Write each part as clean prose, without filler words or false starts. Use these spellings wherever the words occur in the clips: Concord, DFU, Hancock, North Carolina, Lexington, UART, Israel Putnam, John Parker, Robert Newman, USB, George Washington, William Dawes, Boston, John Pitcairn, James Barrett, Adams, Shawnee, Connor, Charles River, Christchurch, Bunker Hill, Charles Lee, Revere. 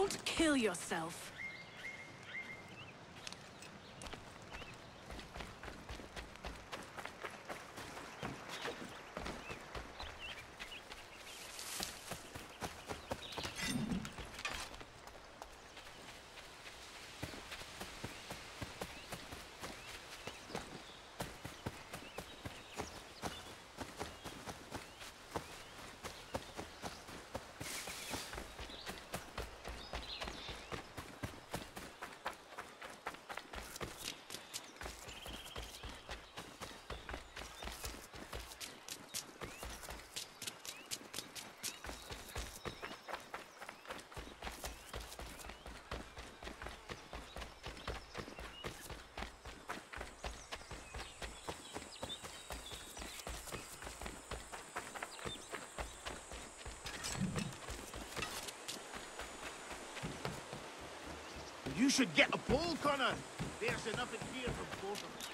Don't kill yourself. You should get a pole, Connor. There's enough in here for both of us.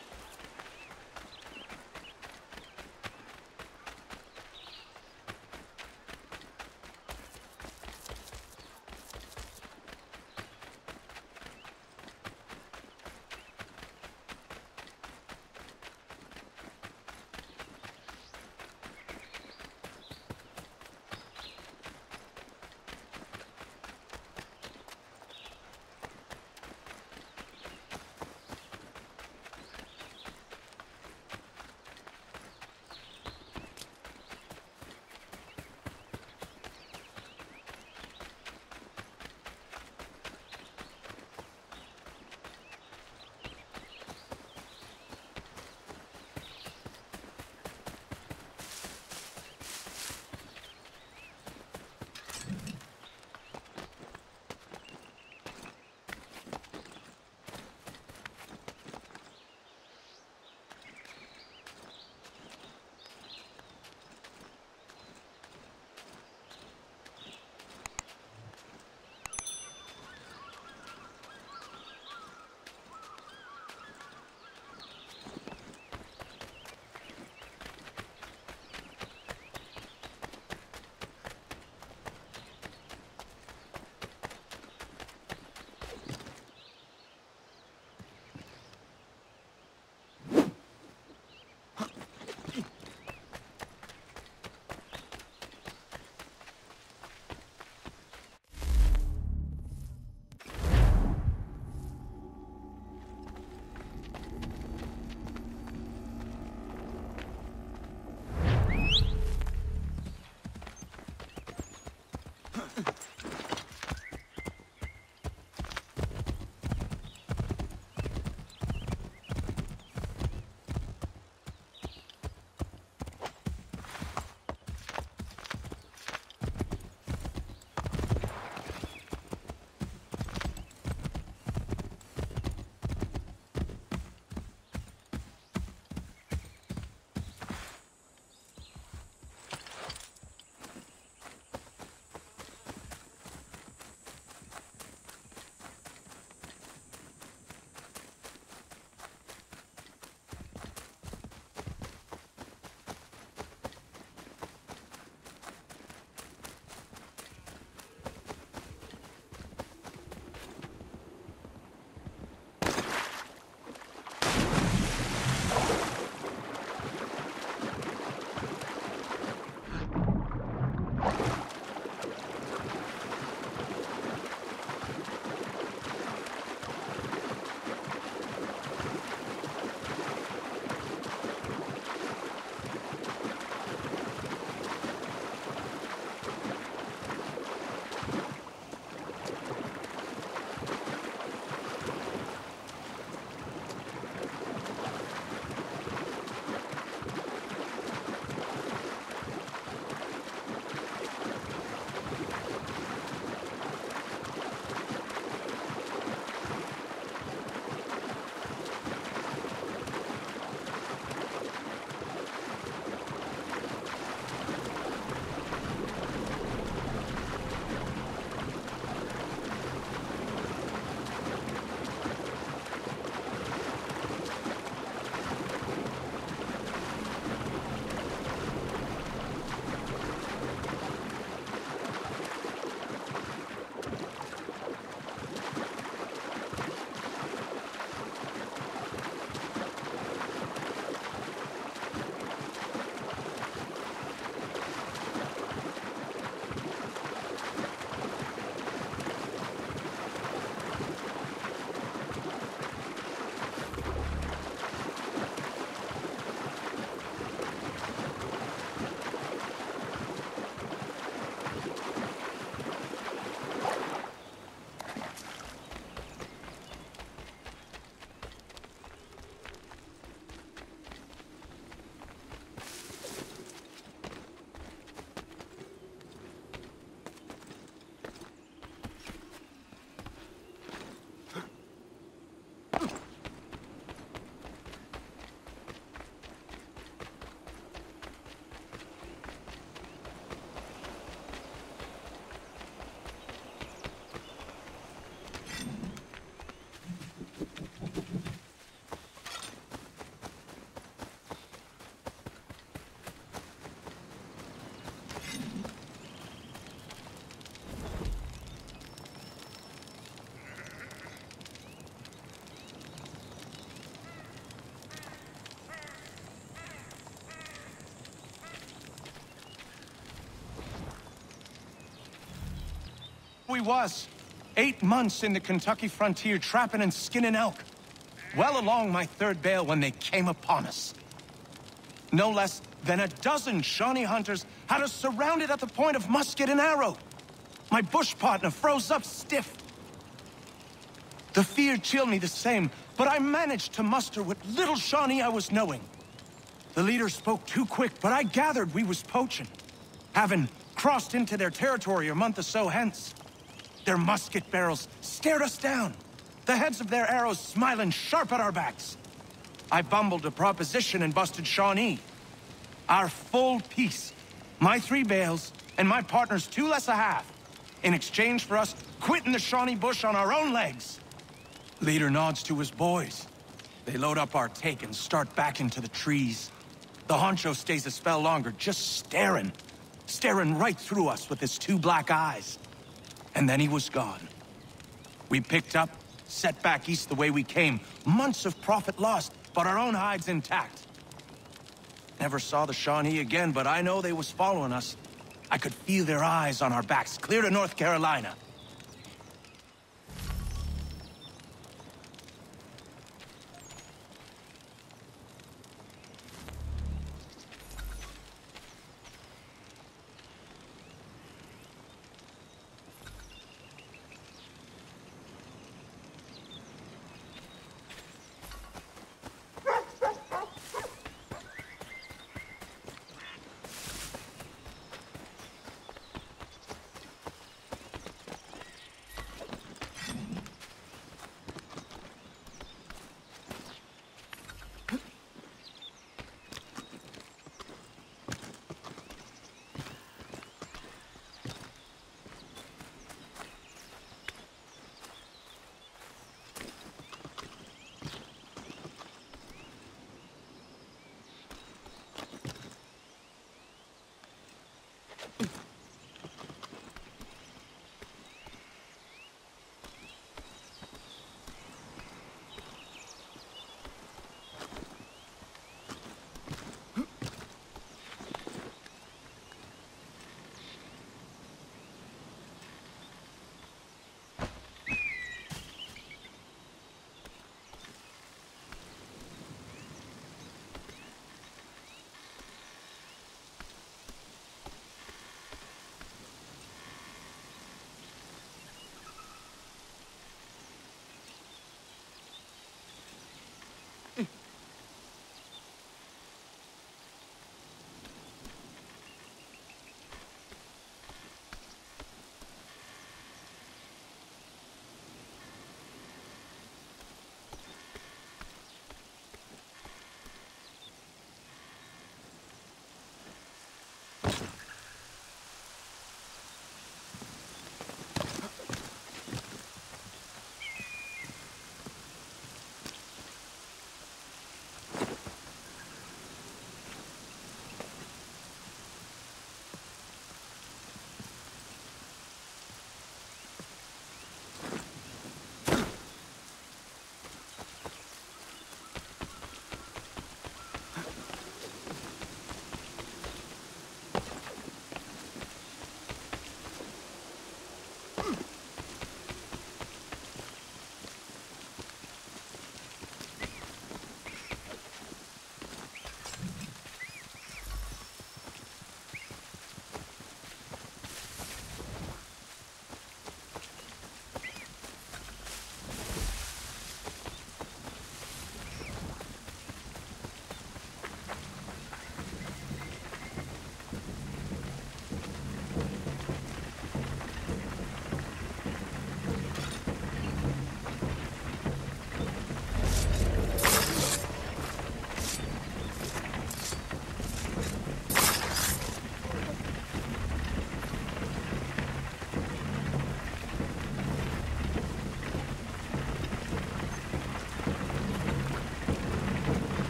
was. 8 months in the Kentucky frontier trapping and skinning elk. Well along my third bale when they came upon us. No less than a dozen Shawnee hunters had us surrounded at the point of musket and arrow. My bush partner froze up stiff. The fear chilled me the same, but I managed to muster what little Shawnee I was knowing. The leader spoke too quick, but I gathered we was poaching, having crossed into their territory a month or so hence. Their musket barrels stared us down, the heads of their arrows smiling sharp at our backs. I bumbled a proposition and busted Shawnee. Our full piece, my 3 bales, and my partner's 2 less a half, in exchange for us quitting the Shawnee bush on our own legs. Leader nods to his boys. They load up our take and start back into the trees. The honcho stays a spell longer, just staring right through us with his 2 black eyes. And then he was gone. We picked up, set back east the way we came. Months of profit lost, but our own hides intact. Never saw the Shawnee again, but I know they was following us. I could feel their eyes on our backs, clear to North Carolina.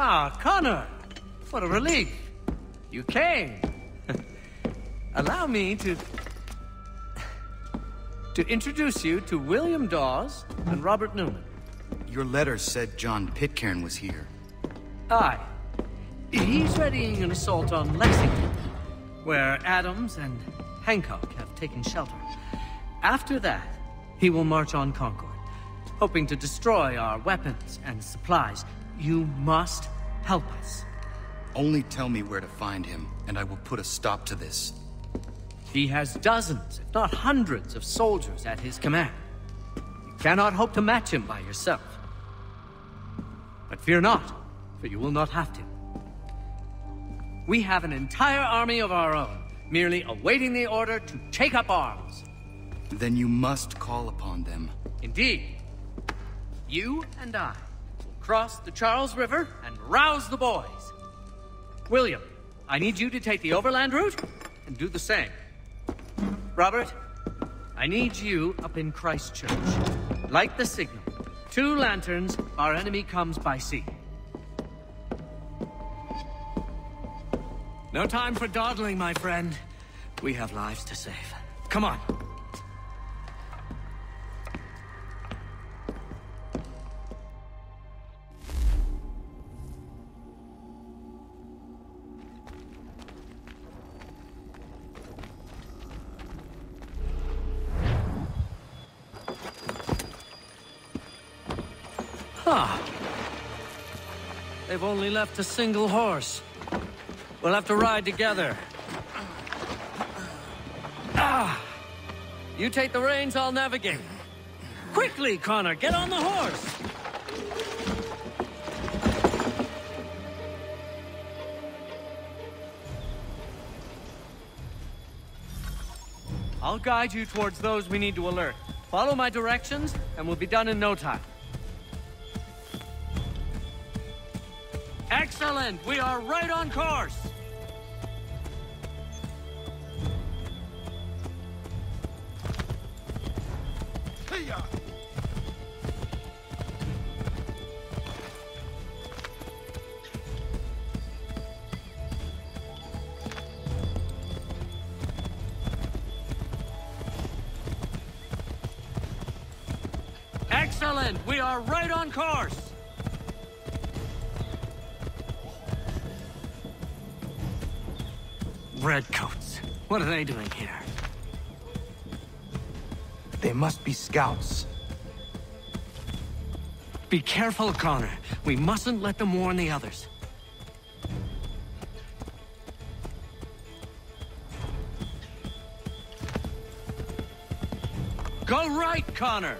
Ah, Connor! What a relief! You came! Allow me to... to introduce you to William Dawes and Robert Newman. Your letter said John Pitcairn was here. Aye. He's readying an assault on Lexington, where Adams and Hancock have taken shelter. After that, he will march on Concord, hoping to destroy our weapons and supplies. You must help us. Only tell me where to find him, and I will put a stop to this. He has dozens, if not hundreds, of soldiers at his command. You cannot hope to match him by yourself. But fear not, for you will not have to. We have an entire army of our own, merely awaiting the order to take up arms. Then you must call upon them. Indeed. You and I will cross the Charles River and rouse the boys. William, I need you to take the overland route and do the same. Robert, I need you up in Christchurch. Light the signal. 2 lanterns, our enemy comes by sea. No time for dawdling, my friend. We have lives to save. Come on. Ah. They've only left a single horse. We'll have to ride together. Ah. You take the reins, I'll navigate. Quickly, Connor, get on the horse! I'll guide you towards those we need to alert. Follow my directions, and we'll be done in no time. Excellent! We are right on course! Hey-ya! Excellent! We are right on course! Redcoats. What are they doing here? They must be scouts. Be careful, Connor. We mustn't let them warn the others. Go right, Connor!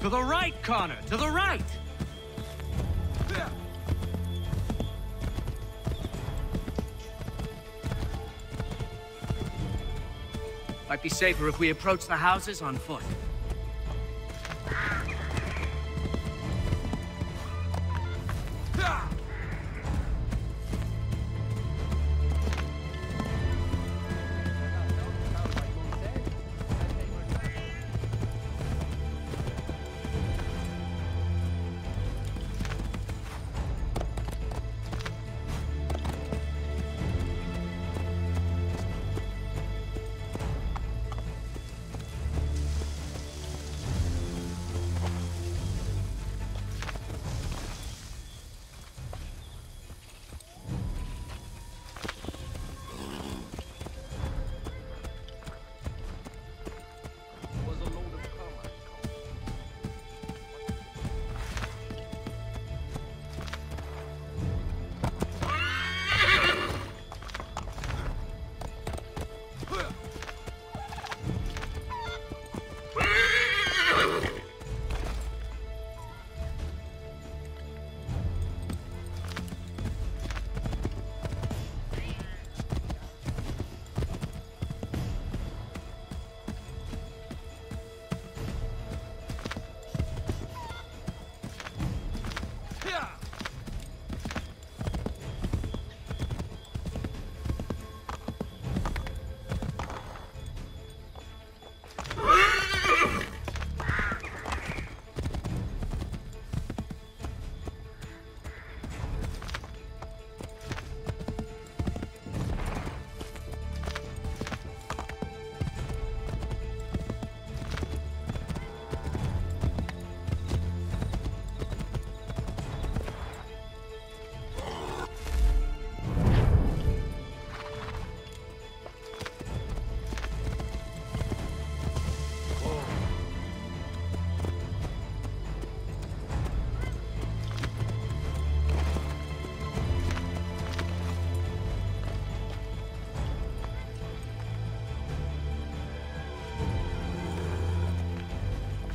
To the right, Connor! To the right! Might be safer if we approach the houses on foot.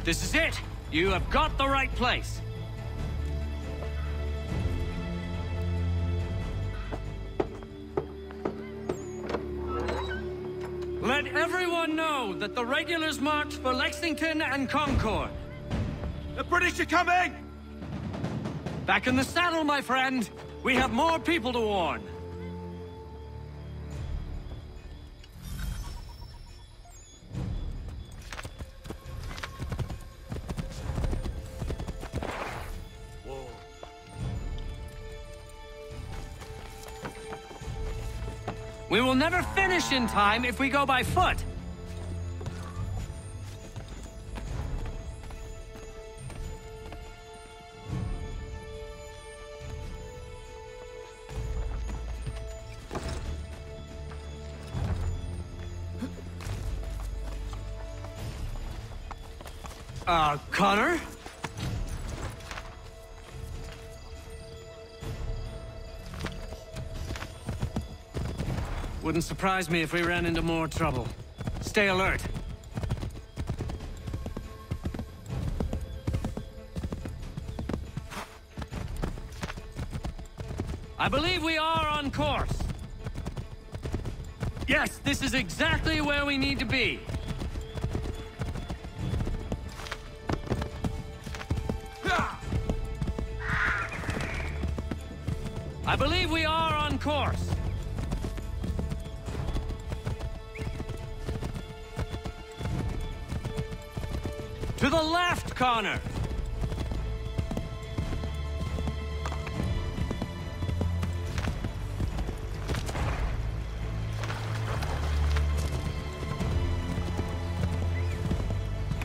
This is it! You have got the right place! Let everyone know that the regulars marched for Lexington and Concord. The British are coming! Back in the saddle, my friend! We have more people to warn! We will never finish in time if we go by foot. Connor? Wouldn't surprise me if we ran into more trouble. Stay alert. I believe we are on course. Yes, this is exactly where we need to be. I believe we are on course. To the left, Connor!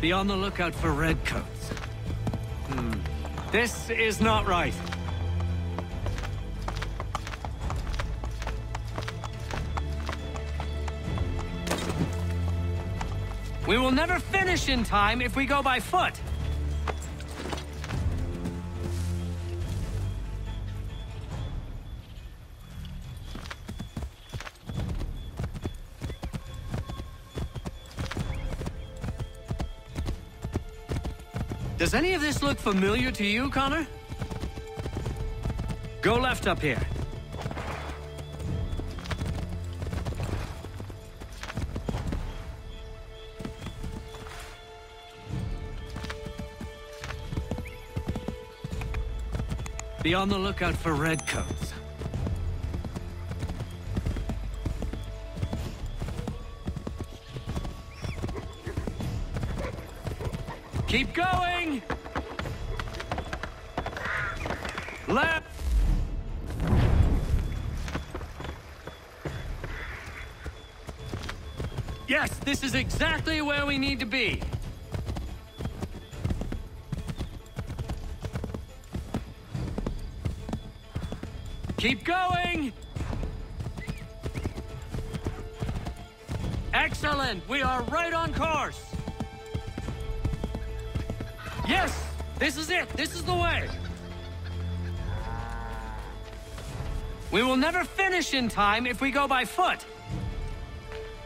Be on the lookout for redcoats. This is not right. We will never finish in time if we go by foot. Does any of this look familiar to you, Connor? Go left up here. Be on the lookout for redcoats. Keep going! Left! Yes, this is exactly where we need to be. Keep going! Excellent! We are right on course! Yes! This is it! This is the way! We will never finish in time if we go by foot.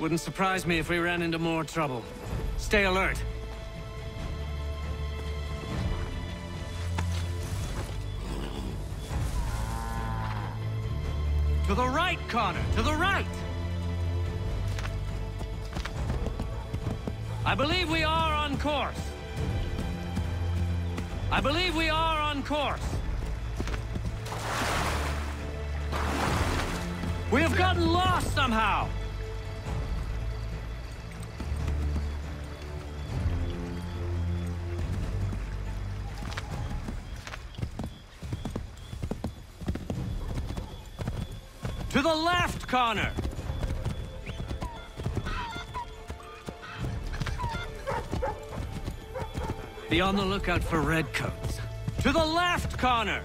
Wouldn't surprise me if we ran into more trouble. Stay alert. To the right, Connor! To the right! I believe we are on course. I believe we are on course. We have gotten lost somehow! To the left, Connor! Be on the lookout for redcoats. To the left, Connor!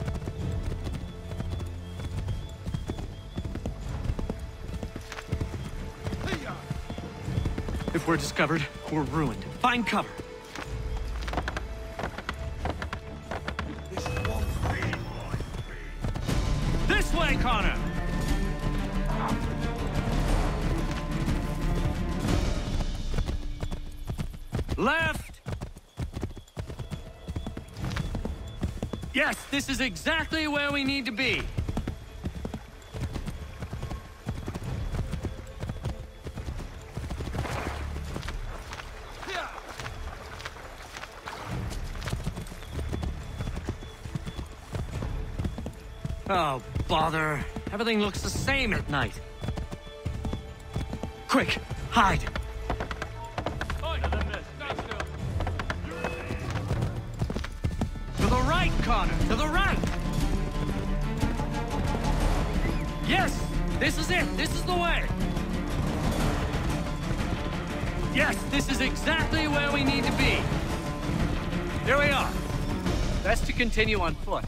If we're discovered, we're ruined. Find cover! This way, Connor! Left! Yes, this is exactly where we need to be. Oh, bother. Everything looks the same at night. Quick, hide. To the right, Connor, to the right. Yes, this is it. This is the way. Yes, this is exactly where we need to be. Here we are. Best to continue on foot.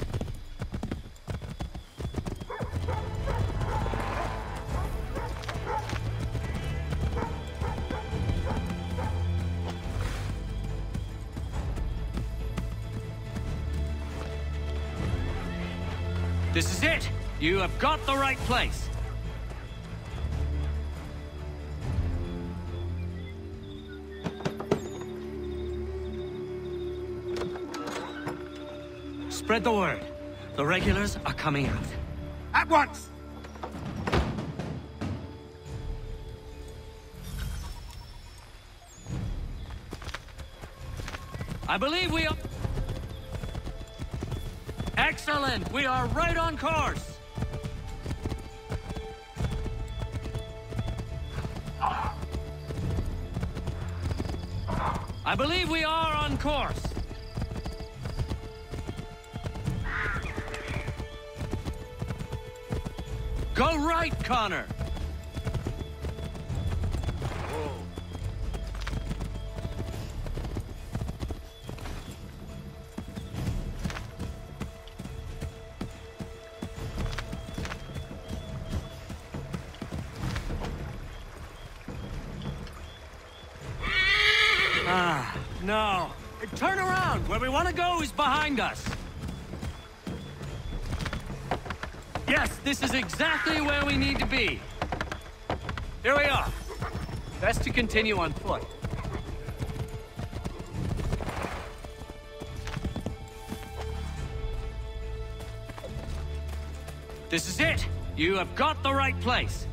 This is it! You have got the right place! Spread the word. The regulars are coming out. At once! I believe we are... Excellent! We are right on course! I believe we are on course! Go right, Connor! No. Turn around! Where we want to go is behind us! Yes, this is exactly where we need to be. Here we are. Best to continue on foot. This is it! You have got the right place.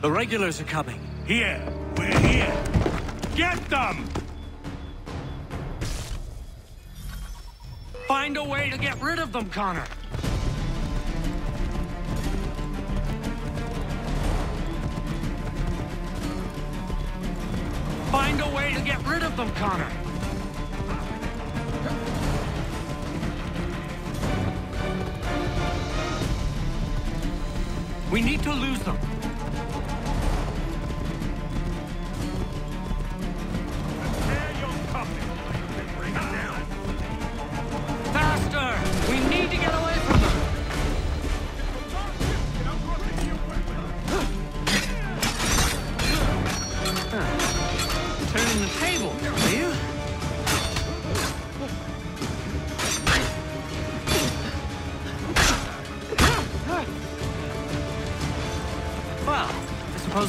The regulars are coming. Here! We're here! Get them! Find a way to get rid of them, Connor! Find a way to get rid of them, Connor! We need to lose them.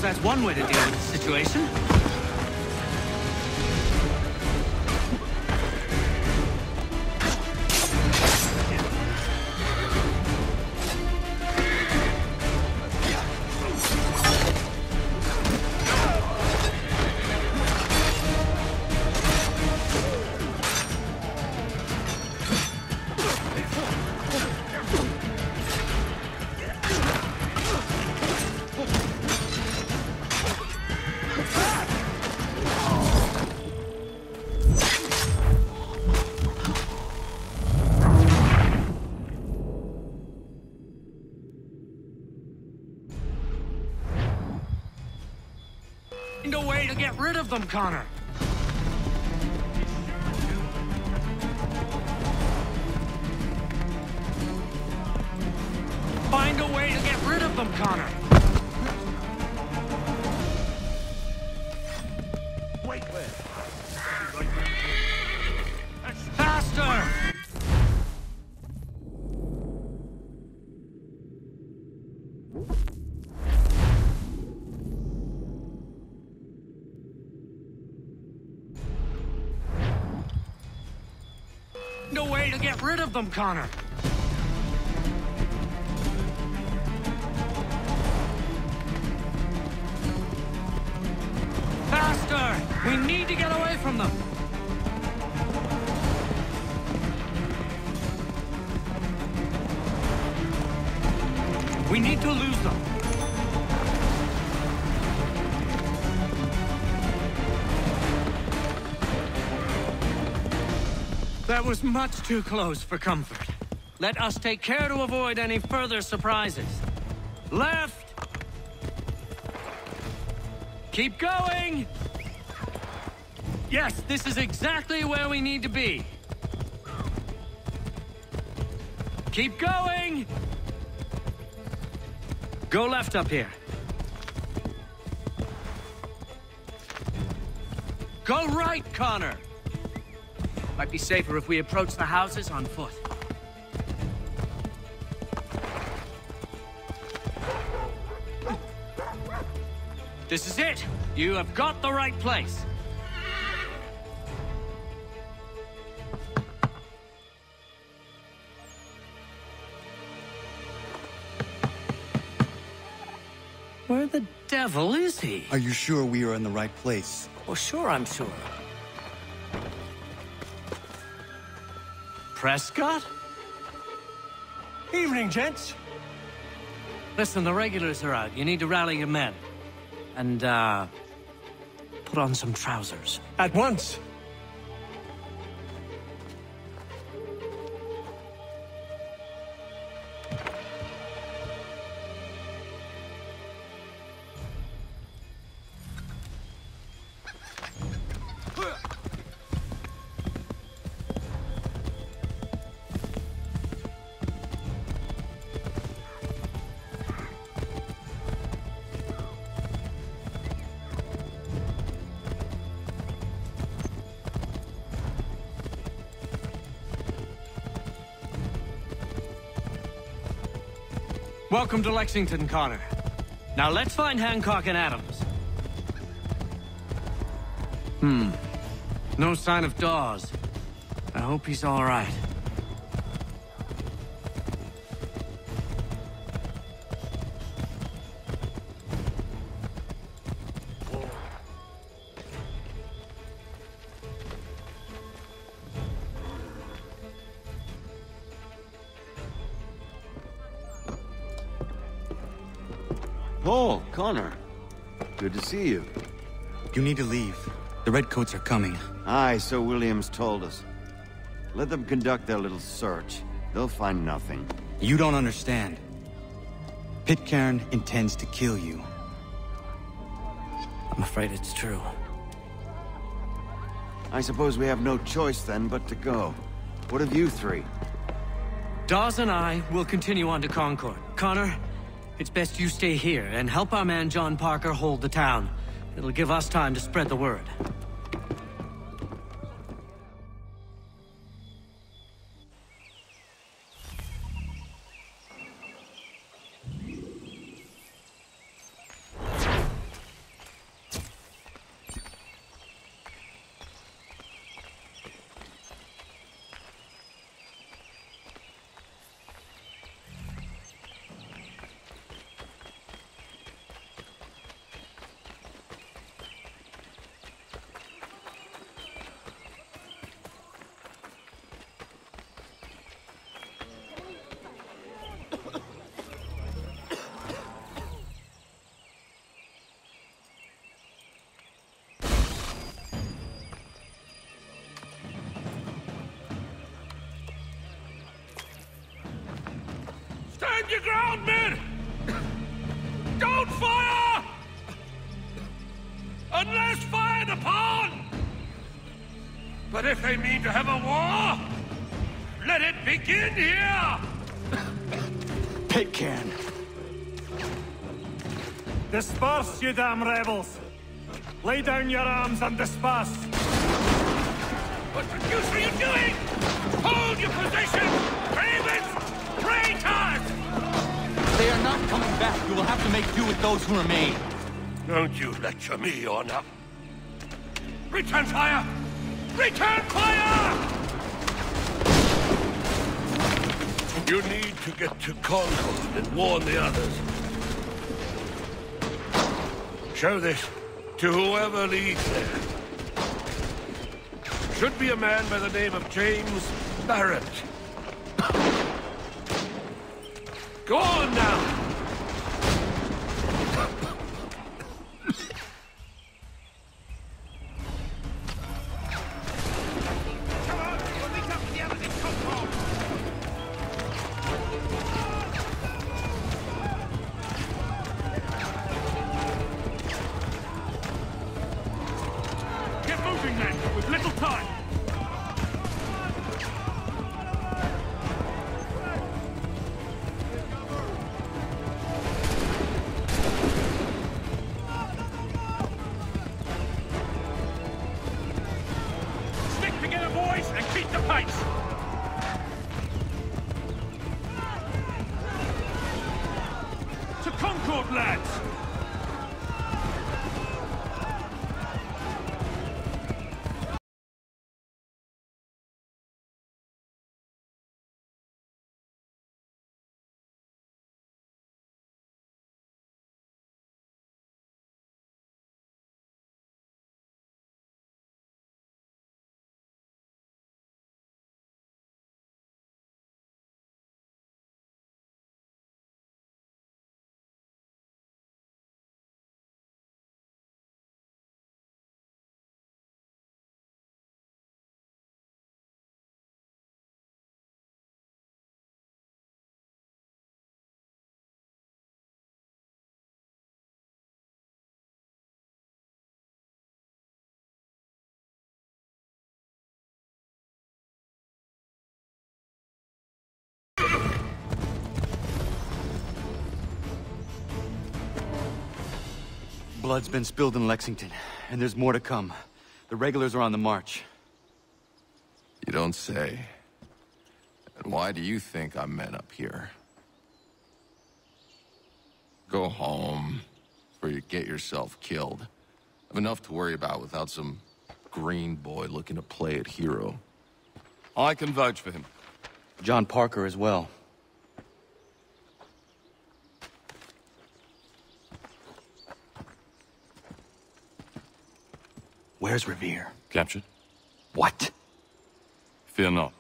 That's one way to deal with the situation. Them, Connor. Find a way to get rid of them, Connor. Wait, faster. to get rid of them, Connor. Faster! We need to get away from them. We need to lose them. That was much too close for comfort. Let us take care to avoid any further surprises. Left! Keep going! Yes, this is exactly where we need to be. Keep going! Go left up here. Go right, Connor! Might be safer if we approach the houses on foot. This is it! You have got the right place! Where the devil is he? Are you sure we are in the right place? Well, sure I'm sure. Prescott? Evening, gents. Listen, the regulars are out. You need to rally your men. And, put on some trousers. At once! Welcome to Lexington, Connor. Now let's find Hancock and Adams. No sign of Dawes. I hope he's all right. Connor, good to see you. You need to leave. The Redcoats are coming. Aye, so Williams told us. Let them conduct their little search. They'll find nothing. You don't understand. Pitcairn intends to kill you. I'm afraid it's true. I suppose we have no choice then but to go. What of you three? Dawes and I will continue on to Concord. Connor, it's best you stay here and help our man John Parker hold the town. It'll give us time to spread the word. Your ground, men! Don't fire! Unless fired upon! But if they mean to have a war, let it begin here! Pitcairn! Disperse, you damn rebels! Lay down your arms and disperse! What the deuce are you doing? Hold your position! Ravens! Traitors! They are not coming back. You will have to make do with those who remain. Don't you lecture me or not. Return fire! Return fire! You need to get to Concord and warn the others. Show this to whoever leads there. Should be a man by the name of James Barrett. Go on now! Blood's been spilled in Lexington, and there's more to come. The regulars are on the march. You don't say. And why do you think I'm met up here? Go home, or you get yourself killed. I've enough to worry about without some green boy looking to play at hero. I can vouch for him. John Parker as well. Where's Revere? Captured. What? Fear not.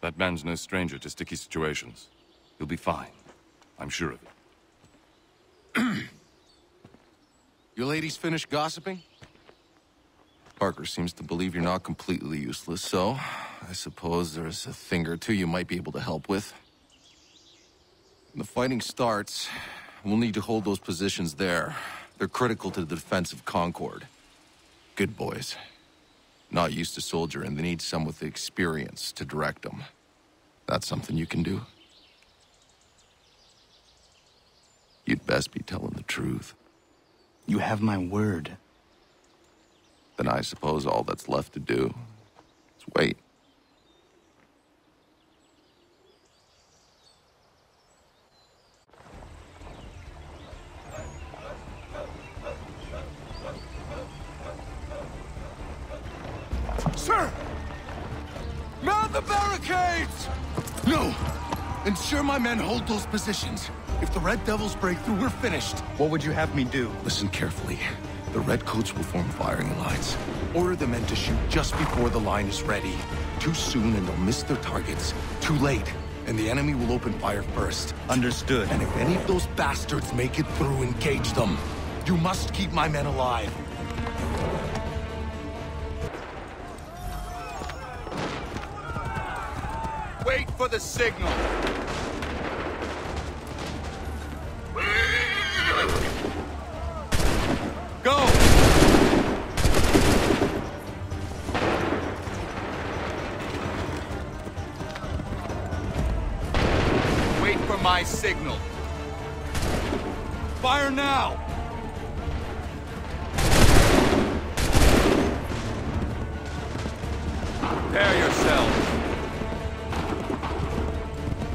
That man's no stranger to sticky situations. He'll be fine. I'm sure of it. Your ladies finished gossiping? Parker seems to believe you're not completely useless, so I suppose there's a thing or two you might be able to help with. When the fighting starts, we'll need to hold those positions there. They're critical to the defense of Concord. Good boys. Not used to soldiering, they need some with experience to direct them. That's something you can do. You'd best be telling the truth. You have my word. Then I suppose all that's left to do is wait. Sir! Mount the barricades! No! Ensure my men hold those positions. If the Red Devils break through, we're finished. What would you have me do? Listen carefully. The Redcoats will form firing lines. Order the men to shoot just before the line is ready. Too soon and they'll miss their targets. Too late, and the enemy will open fire first. Understood. And if any of those bastards make it through, engage them. You must keep my men alive. Wait for the signal! Go! Wait for my signal! Fire now! Prepare yourselves!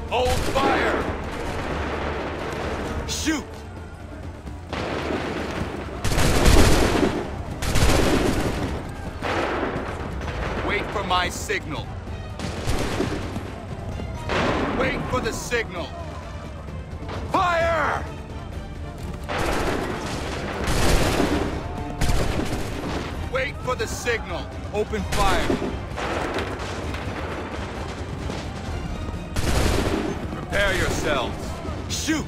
Hold fire! Shoot! Wait for my signal. Wait for the signal. Fire! Wait for the signal. Open fire. Prepare yourselves. Shoot!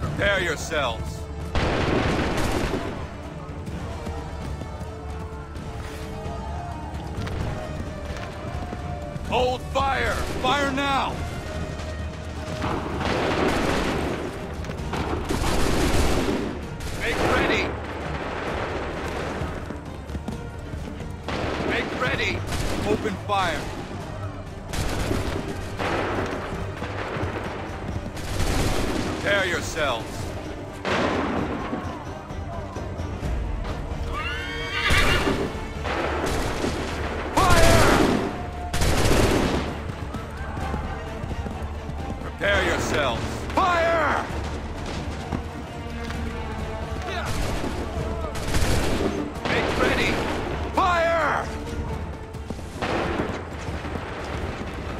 Prepare yourselves. Hold fire! Fire now! Make ready! Open fire! Prepare yourselves! Fire! Make ready! Fire!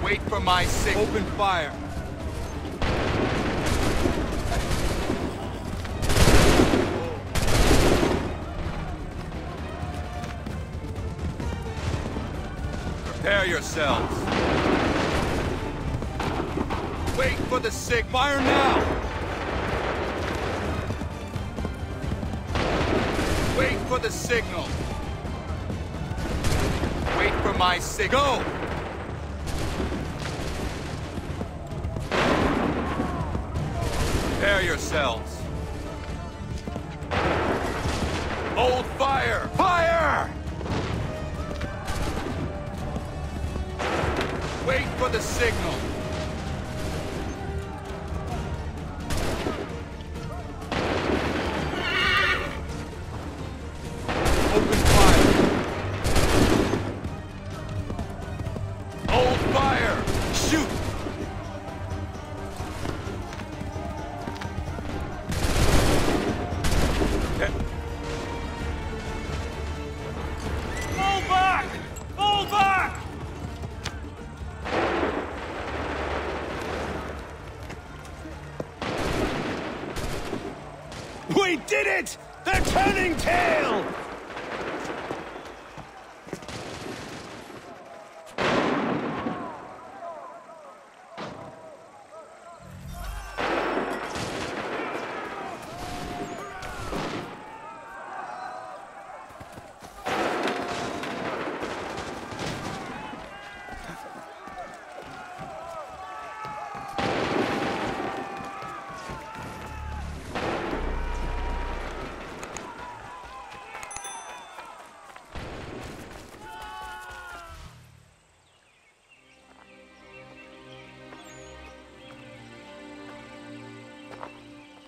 Wait for my signal. Open fire. Prepare yourselves. Wait for the signal. Fire now! Wait for the signal. Wait for my signal. Go! Prepare yourselves. Hold fire! Fire! Wait for the signal. We did it! They're turning tail!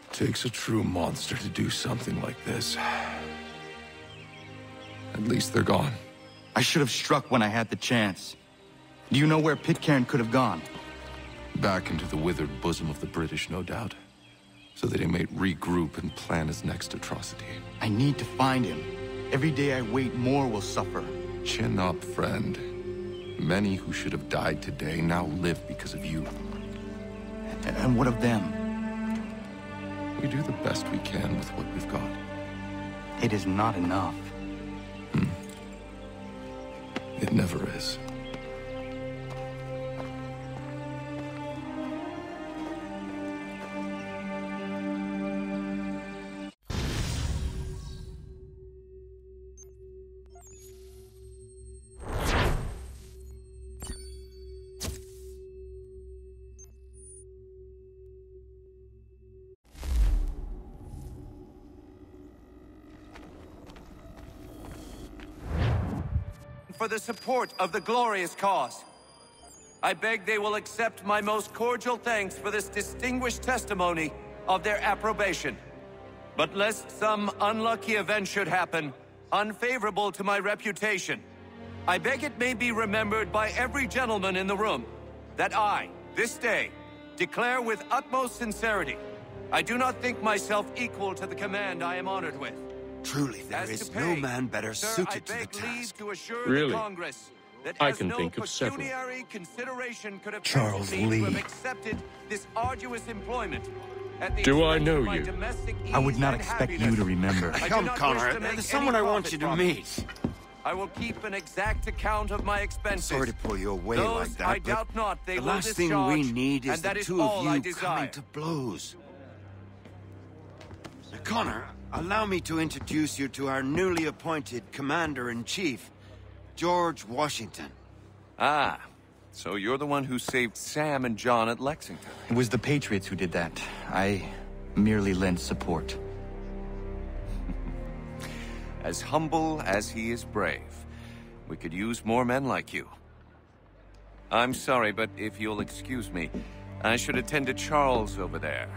It takes a true monster to do something like this. At least they're gone. I should have struck when I had the chance. Do you know where Pitcairn could have gone? Back into the withered bosom of the British, no doubt. So that he may regroup and plan his next atrocity. I need to find him. Every day I wait, more will suffer. Chin up, friend. Many who should have died today now live because of you. And what of them? We do the best we can with what we've got. It is not enough. It never is. For the support of the glorious cause. I beg they will accept my most cordial thanks for this distinguished testimony of their approbation. But lest some unlucky event should happen, unfavorable to my reputation, I beg it may be remembered by every gentleman in the room that I, this day, declare with utmost sincerity, I do not think myself equal to the command I am honored with. Truly, there is no man better suited to the task. Really? I can think of several. Charles Lee. Do I know you? I would not expect you to remember. Come, Connor. There's someone I want you to meet. I will keep an exact account of my expenses. Sorry to pull you away like that, I doubt not they the last thing we need is the two of you coming to blows. Now, Connor, allow me to introduce you to our newly appointed Commander-in-Chief, George Washington. Ah, so you're the one who saved Sam and John at Lexington. It was the Patriots who did that. I merely lent support. As humble as he is brave. We could use more men like you. I'm sorry, but if you'll excuse me, I should attend to Charles over there.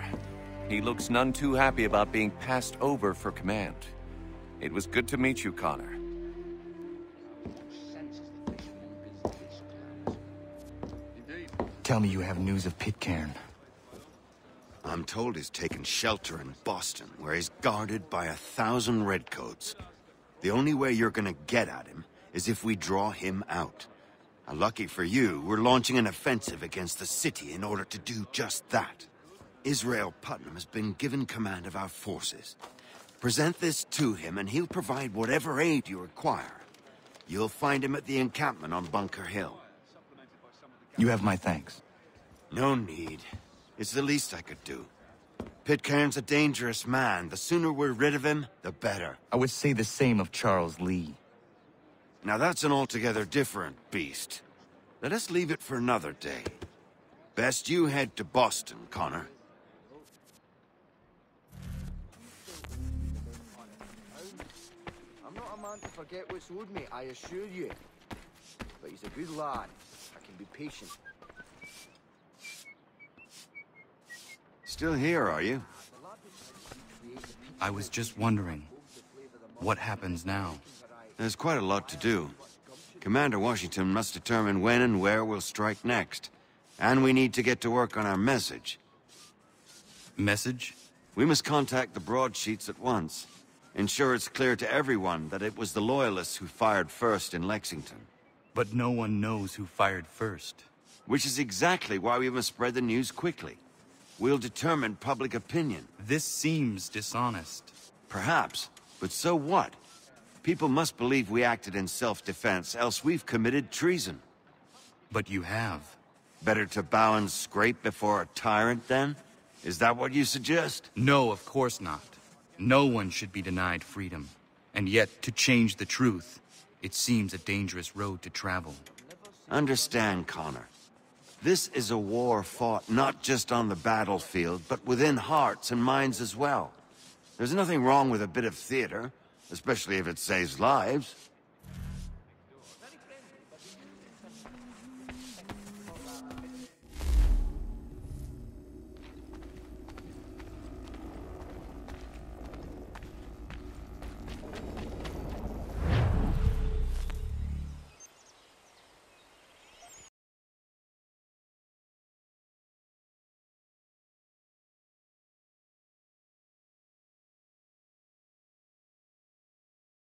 He looks none too happy about being passed over for command. It was good to meet you, Connor. Tell me you have news of Pitcairn. I'm told he's taken shelter in Boston, where he's guarded by 1,000 redcoats. The only way you're gonna get at him is if we draw him out. Now, lucky for you, we're launching an offensive against the city in order to do just that. Israel Putnam has been given command of our forces. Present this to him and he'll provide whatever aid you require. You'll find him at the encampment on Bunker Hill. You have my thanks. No need. It's the least I could do. Pitcairn's a dangerous man. The sooner we're rid of him, the better. I would say the same of Charles Lee. Now that's an altogether different beast. Let us leave it for another day. Best you head to Boston, Connor. I'm not a man to forget what's owed me, I assure you. But he's a good lad. I can be patient. Still here, are you? I was just wondering, what happens now? There's quite a lot to do. Commander Washington must determine when and where we'll strike next. And we need to get to work on our message. Message? We must contact the broadsheets at once. Ensure it's clear to everyone that it was the Loyalists who fired first in Lexington. But no one knows who fired first. Which is exactly why we must spread the news quickly. We'll determine public opinion. This seems dishonest. Perhaps, but so what? People must believe we acted in self-defense, else we've committed treason. But you have. Better to bow and scrape before a tyrant, then? Is that what you suggest? No, of course not. No one should be denied freedom. And yet, to change the truth, it seems a dangerous road to travel. Understand, Connor. This is a war fought not just on the battlefield, but within hearts and minds as well. There's nothing wrong with a bit of theater, especially if it saves lives.